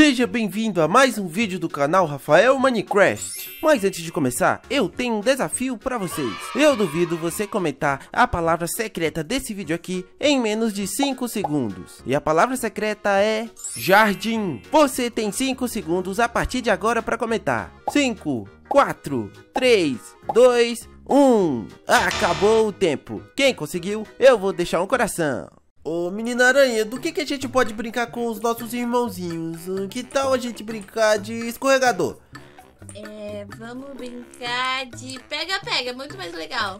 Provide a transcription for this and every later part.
Seja bem-vindo a mais um vídeo do canal Rafael Minecraft. Mas antes de começar, eu tenho um desafio para vocês. Eu duvido você comentar a palavra secreta desse vídeo aqui em menos de 5 segundos. E a palavra secreta é... jardim. Você tem 5 segundos a partir de agora para comentar. 5, 4, 3, 2, 1. Acabou o tempo. Quem conseguiu, eu vou deixar um coração. Ô, menina aranha, do que a gente pode brincar com os nossos irmãozinhos? Que tal a gente brincar de escorregador? Vamos brincar de pega-pega, muito mais legal.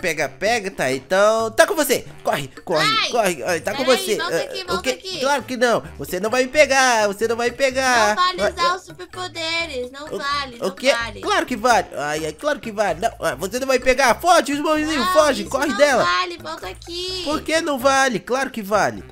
Pega-pega, tá, então... tá com você! Corre, corre, ai, corre, tá com você! Aí, volta aqui, volta aqui! Claro que não! Você não vai me pegar, você não vai me pegar! Não vale usar os superpoderes, não vale, não vale! Claro que vale! Ai, ai, claro que vale! Não, você não vai pegar! Foge, os irmãozinhos, foge, corre não dela! Não vale, volta aqui! Por que não vale? Claro que vale!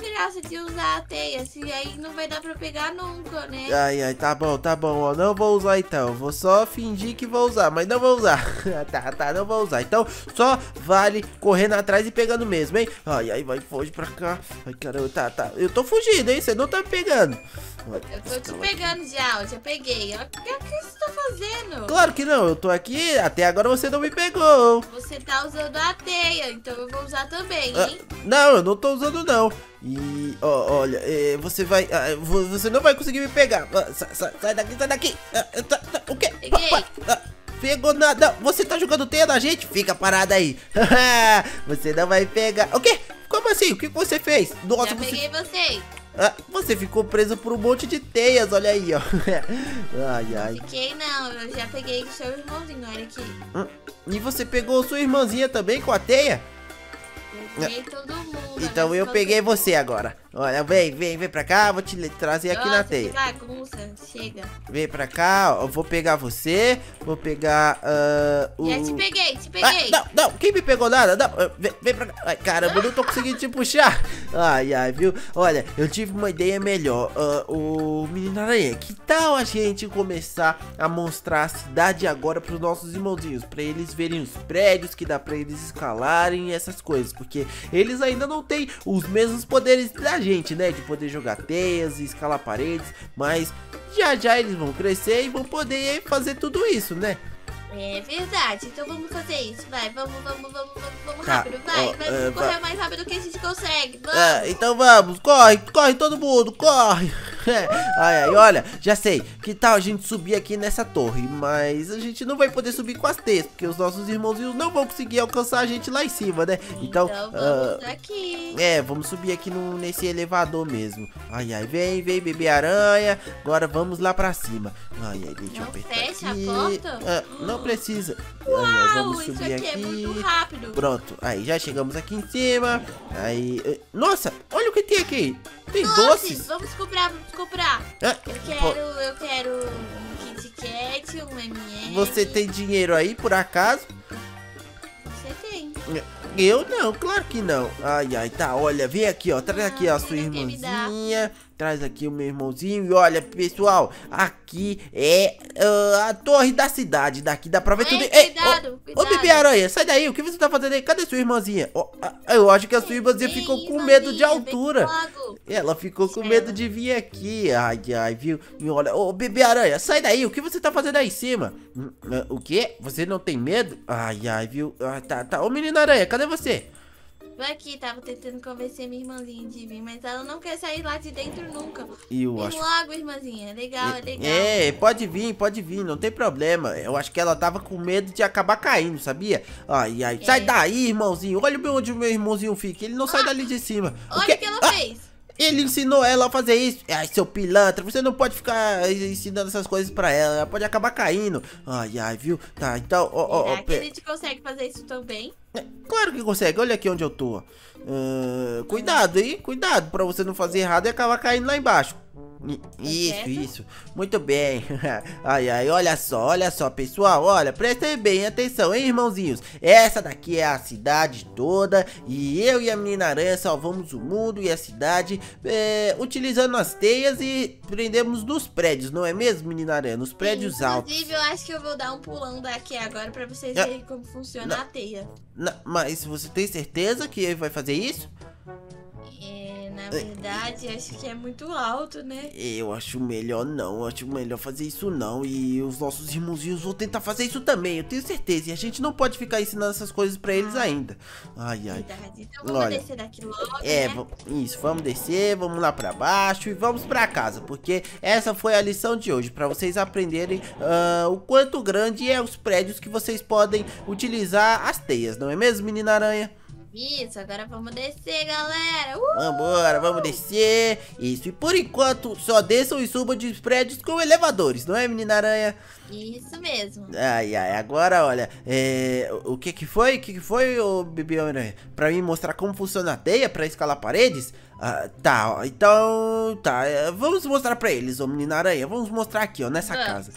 Graça de usar a teia, se aí não vai dar pra pegar nunca, né? Ai, ai, tá bom, ó, não vou usar então, vou só fingir que vou usar, mas não vou usar. Tá, tá, não vou usar, então só vale correndo atrás e pegando mesmo, hein? Ai, ai, vai, foge pra cá, ai, caramba, tá, tá, eu tô fugindo, hein, você não tá me pegando. Eu tô te pegando já, eu já peguei, o que você tá fazendo? Claro que não, eu tô aqui, até agora você não me pegou. Você tá usando a teia, então eu vou usar também, hein? Não, eu não tô usando não. E, ó, olha, você vai... você não vai conseguir me pegar. Sai daqui, sai daqui. O quê? Peguei. Pegou nada. Você tá jogando teia na gente? Fica parada aí. Você não vai pegar. O quê? Como assim? O que você fez? Nossa, já peguei você. Ah, você ficou preso por um monte de teias, olha aí, ó. Ai, ai. Fiquei não, eu já peguei seu irmãozinho, olha aqui. E você pegou sua irmãzinha também com a teia? Peguei todo mundo. Então eu peguei você agora. Olha, vem pra cá, vou te trazer aqui na teia. Que bagunça, chega. Vem pra cá, ó, vou pegar você. Vou pegar o... já te peguei, te peguei. Ah, não, não, quem me pegou nada, não, vem pra cá. Ai, caramba, eu não tô conseguindo te puxar. Ai, ai, viu? Olha, eu tive uma ideia melhor. O menino aranha, que tal a gente começar a mostrar a cidade agora pros nossos irmãozinhos, pra eles verem os prédios que dá pra eles escalarem e essas coisas, porque eles ainda não têm os mesmos poderes da gente, né, de poder jogar teias e escalar paredes, mas já já eles vão crescer e vão poder fazer tudo isso, né? É verdade, então vamos fazer isso, vai, vamos tá, rápido, vai, vamos correr mais rápido que a gente consegue, vamos! Então vamos, corre, corre todo mundo, corre! Ai, ai, olha, já sei, que tal a gente subir aqui nessa torre, mas a gente não vai poder subir com as teias, porque os nossos irmãozinhos não vão conseguir alcançar a gente lá em cima, né? Então vamos aqui! Vamos subir aqui nesse elevador mesmo. Ai, ai, vem, bebê aranha, agora vamos lá pra cima. Ai, ai, deixa eu apertar fecha aqui. A porta? Não precisa. Uau, vamos subir isso aqui, é muito rápido. Pronto, aí já chegamos aqui em cima. Aí, nossa, olha o que tem aqui. Tem doces. Vamos comprar. Eu quero um Kit Kat, um M&M. Você tem dinheiro aí, por acaso? Você tem. Eu não, claro que não. Ai, ai, tá, olha, vem aqui, ó. Traz aqui a sua irmãzinha. Traz aqui o meu irmãozinho. E olha, pessoal, aqui é a torre da cidade. Daqui dá pra ver tudo. Cuidado, cuidado. Ô, bebê aranha, sai daí, o que você tá fazendo aí? Cadê sua irmãzinha? Eu acho que a sua irmãzinha ficou com medo de altura. Ela ficou com medo de vir aqui. Ai, ai, viu? E olha, ô, bebê aranha, sai daí, o que você tá fazendo aí em cima? O quê? Você não tem medo? Ai, ai, viu? Ah, tá, tá. Ô, menino aranha, cadê você? Eu aqui tava tentando convencer minha irmãzinha de vir, mas ela não quer sair lá de dentro nunca. Vem logo, irmãzinha. Legal, é legal. É, pode vir, não tem problema. Eu acho que ela tava com medo de acabar caindo, sabia? Ai, ai, sai daí, irmãozinho. Olha onde o meu irmãozinho fica, ele não sai dali de cima. Olha o que ela fez. Ele ensinou ela a fazer isso. Ai, seu pilantra, você não pode ficar ensinando essas coisas pra ela. Ela pode acabar caindo. Ai, ai, viu? Tá, então... que a gente consegue fazer isso também? Claro que consegue. Olha aqui onde eu tô. Cuidado, hein? Cuidado pra você não fazer errado e acabar caindo lá embaixo. Isso. Muito bem. Ai, ai, olha só, pessoal. Olha, prestem bem atenção, hein, irmãozinhos. Essa daqui é a cidade toda. E eu e a menina aranha salvamos o mundo e a cidade utilizando as teias e prendemos nos prédios, não é mesmo, menina aranha? Nos prédios altos. Inclusive, eu acho que eu vou dar um pulão daqui agora pra vocês verem como funciona a teia. Mas você tem certeza que vai fazer isso? Na verdade, acho que é muito alto, né? Eu acho melhor não, acho melhor fazer isso não. E os nossos irmãozinhos vão tentar fazer isso também, eu tenho certeza. E a gente não pode ficar ensinando essas coisas pra eles ainda. Ai, ai. Então vamos descer daqui logo, né? Isso, vamos descer, vamos lá pra baixo e vamos pra casa. Porque essa foi a lição de hoje, pra vocês aprenderem o quanto grande é os prédios que vocês podem utilizar as teias, não é mesmo, menina aranha? Isso, agora vamos descer, galera. Vambora, vamos descer. Isso, e por enquanto só desçam e subam de prédios com elevadores, não é, menina aranha? Isso mesmo. Ai, ai, agora olha, o que que foi? O que que foi, ô bebê aranha? Pra mim mostrar como funciona a teia pra escalar paredes? Ah, tá, então, tá, vamos mostrar pra eles, ô menina aranha. Vamos mostrar aqui, ó, nessa casa.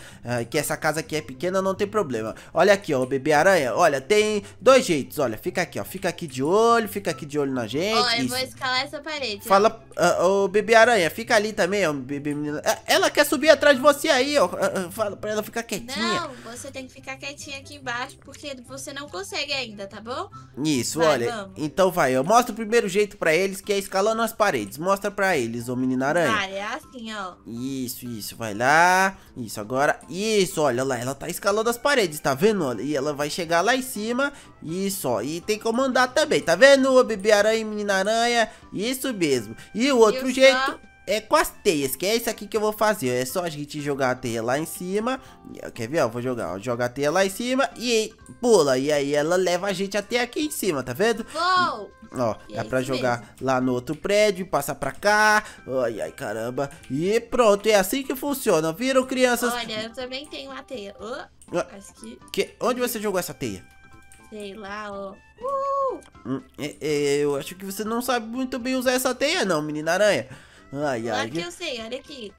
Que essa casa aqui é pequena, não tem problema. Olha aqui, ó, o bebê aranha, olha, tem dois jeitos, olha, fica aqui, ó. Fica aqui de olho, fica aqui de olho na gente. Ó, eu vou escalar essa parede. Fala, ô bebê aranha, fica ali também, ó, bebê menina. Ela quer subir atrás de você aí, ó. Fala pra ela ficar quietinha. Não, você tem que ficar quietinha aqui embaixo, porque você não consegue ainda, tá bom? Isso, vai, olha, vamos. Então vai, eu mostro o primeiro jeito pra eles, que é escalando as paredes. Mostra pra eles, ô menina aranha. Cara, é assim, ó. Isso, isso, vai lá. Isso, agora, isso, olha lá, ela tá escalando as paredes, tá vendo? Olha, e ela vai chegar lá em cima, isso, ó, e tem como andar também, tá vendo, ô bebê aranha e menina aranha? Isso mesmo. E o outro jeito... é com as teias, que é isso aqui que eu vou fazer. É só a gente jogar a teia lá em cima. Quer ver? Eu vou jogar. Joga a teia lá em cima e pula. E aí ela leva a gente até aqui em cima, tá vendo? Uou! Ó, dá pra jogar lá no outro prédio, passar pra cá. Ai, ai, caramba. E pronto, é assim que funciona. Viram, crianças? Olha, eu também tenho uma teia. Acho que... Onde você jogou essa teia? Sei lá, ó. Eu acho que você não sabe muito bem usar essa teia não, menina aranha. Ai, ai, que eu sei, olha aqui.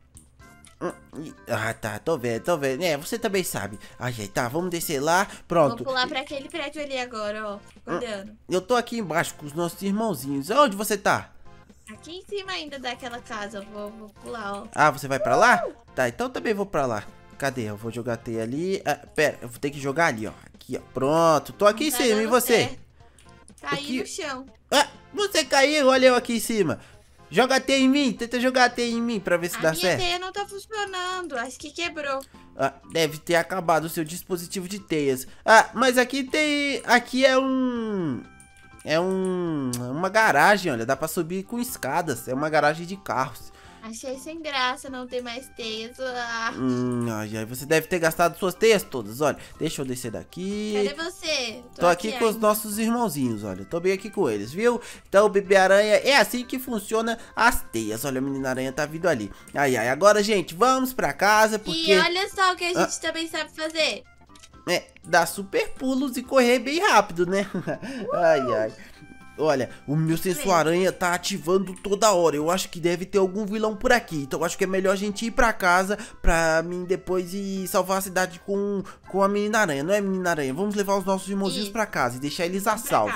Ah, tá, tô vendo, tô vendo. É, você também sabe. Ai, ai, tá, vamos descer lá, pronto. Vou pular pra aquele prédio ali agora, ó. Cuidando. Eu tô aqui embaixo com os nossos irmãozinhos. Onde você tá? Aqui em cima ainda daquela casa, vou pular, ó. Ah, você vai pra lá? Tá, então também vou pra lá. Cadê? Eu vou jogar a teia ali. Ah, pera, eu vou ter que jogar ali, ó. Aqui, ó, pronto. Tô aqui em cima, e você? Caí no chão. Ah, você caiu, olha eu aqui em cima. Joga a teia em mim, tenta jogar a teia em mim pra ver se dá certo. A minha teia não tá funcionando, acho que quebrou. Ah, deve ter acabado o seu dispositivo de teias. Ah, mas aqui tem... aqui é um... uma garagem, olha, dá pra subir com escadas, é uma garagem de carros. Achei sem graça não ter mais teias. Ai, ai, você deve ter gastado suas teias todas, olha. Deixa eu descer daqui. Cadê você? Tô aqui com os nossos irmãozinhos, olha. Tô bem aqui com eles, viu? Então, bebê aranha, é assim que funciona as teias. Olha, a menina aranha tá vindo ali. Ai, ai, agora, gente, vamos pra casa porque... E olha só o que a gente também sabe fazer. É, dar super pulos e correr bem rápido, né? Ai, ai. Olha, o meu sensor aranha tá ativando toda hora. Eu acho que deve ter algum vilão por aqui. Então eu acho que é melhor a gente ir pra casa pra mim depois e salvar a cidade com a menina aranha. Não é, menina aranha? Vamos levar os nossos irmãozinhos pra casa e deixar eles a salvo.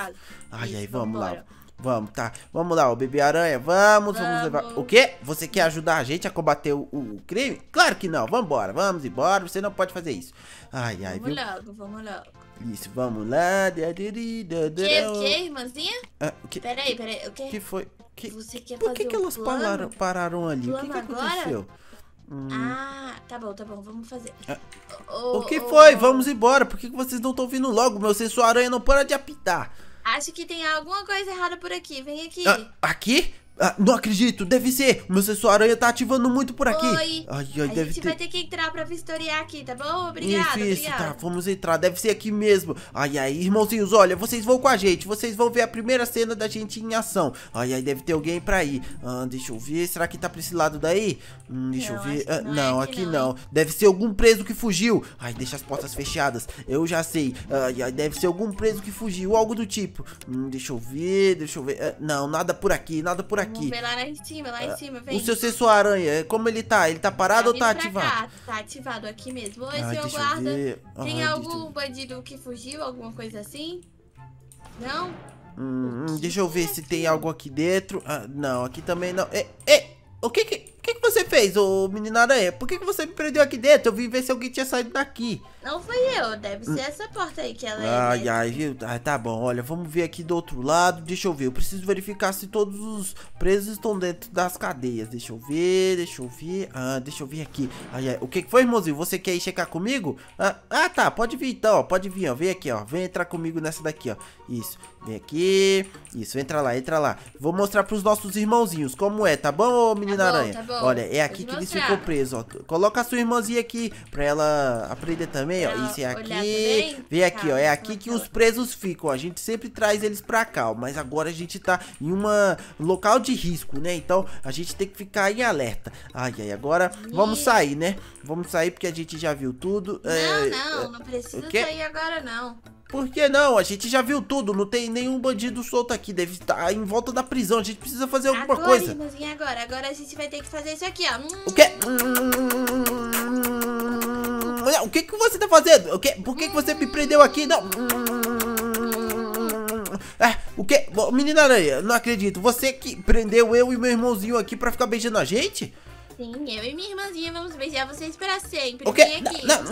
Ai, ai, vamos lá. Vamos, tá. Vamos lá, o bebê aranha. Vamos levar. O quê? Você quer ajudar a gente a combater o crime? Claro que não. Vamos embora. Você não pode fazer isso. Ai, ai, viu? Vamos logo. Isso, vamos lá. Que, irmãzinha? Ah, peraí, peraí. O que foi? Você quer fazer que elas pararam ali? O que aconteceu? Ah, tá bom, vamos fazer. O que foi? Vamos embora. Por que vocês não estão vindo logo? Meu sensor aranha não para de apitar. Acho que tem alguma coisa errada por aqui. Vem aqui. Aqui? Ah, não acredito, deve ser. O meu sensor aranha tá ativando muito por aqui. Ai, ai, a gente vai ter que entrar pra vistoriar aqui, tá bom? Obrigado, obrigado. Tá, vamos entrar, deve ser aqui mesmo. Ai, ai, irmãozinhos, olha, vocês vão com a gente. Vocês vão ver a primeira cena da gente em ação. Ai, ai, deve ter alguém pra ir. Deixa eu ver, será que tá pra esse lado daí? Deixa eu ver, não, aqui não. Deve ser algum preso que fugiu. Ai, deixa as portas fechadas, eu já sei. Ai, ai, deve ser algum preso que fugiu, algo do tipo. Deixa eu ver, não, nada por aqui, nada por aqui. Vamos ver lá em cima, vem. O seu sensor aranha, como ele tá? Ele tá parado ou tá ativado? Tá ativado aqui mesmo. Oi, seu guarda. Tem algum bandido que fugiu, alguma coisa assim? Não? Deixa eu ver se tem algo aqui dentro. Não, aqui também não. O que que... O que você fez, ô menina aranha? Por que você me prendeu aqui dentro? Eu vim ver se alguém tinha saído daqui. Não fui eu, deve ser essa porta aí que ela é. Ai, ai, viu? Ah, tá bom, olha, vamos ver aqui do outro lado. Deixa eu ver, eu preciso verificar se todos os presos estão dentro das cadeias. Deixa eu ver, deixa eu ver aqui. Ai, ai, o que foi, irmãozinho? Você quer ir checar comigo? Ah, tá, pode vir então, ó, pode vir, ó. Vem aqui, ó, vem entrar comigo nessa daqui, ó. Isso, vem aqui. Isso, entra lá, entra lá. Vou mostrar pros nossos irmãozinhos como é, tá bom, ô menina aranha? Tá bom. Olha, é aqui que eles ficam presos, ó. Coloca a sua irmãzinha aqui pra ela aprender também, ó. Isso é aqui. Vem aqui, ó. É aqui que os presos ficam, ó. A gente sempre traz eles pra cá, ó. Mas agora a gente tá em um local de risco, né? Então a gente tem que ficar em alerta. Ai, ai, agora vamos sair, né? Vamos sair porque a gente já viu tudo. Não precisa sair agora, não. Por que não? A gente já viu tudo. Não tem nenhum bandido solto aqui. Deve estar em volta da prisão. A gente precisa fazer alguma coisa. Agora a gente vai ter que fazer isso aqui, ó. O quê? O que você tá fazendo? O quê? Por que você me prendeu aqui? Não. O quê? Menina aranha, não acredito. Você que prendeu eu e meu irmãozinho aqui pra ficar beijando a gente? Sim, eu e minha irmãzinha vamos beijar vocês pra sempre. O quê? Vem aqui. Não!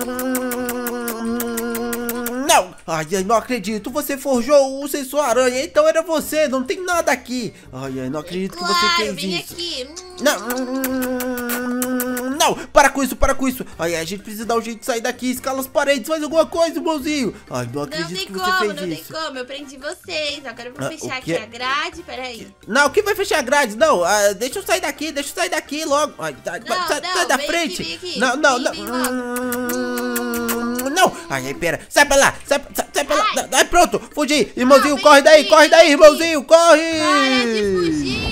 Ai, não acredito, você forjou o sensor aranha, então era você, não tem nada aqui. Ai, não acredito que você fez isso. Aqui. Não, para com isso, para com isso. Ai, a gente precisa dar um jeito de sair daqui, escala as paredes, faz alguma coisa, irmãozinho. Ai, não acredito que você fez isso. Não tem como, eu prendi vocês. Agora eu vou fechar aqui a grade, peraí. Não, quem vai fechar a grade? Não, deixa eu sair daqui, logo. Ai, sai da frente. Não, ai, pera, sai pra lá, sai pra lá. Ai, pronto, fugi, irmãozinho, corre daí, irmãozinho, corre. Para de fugir.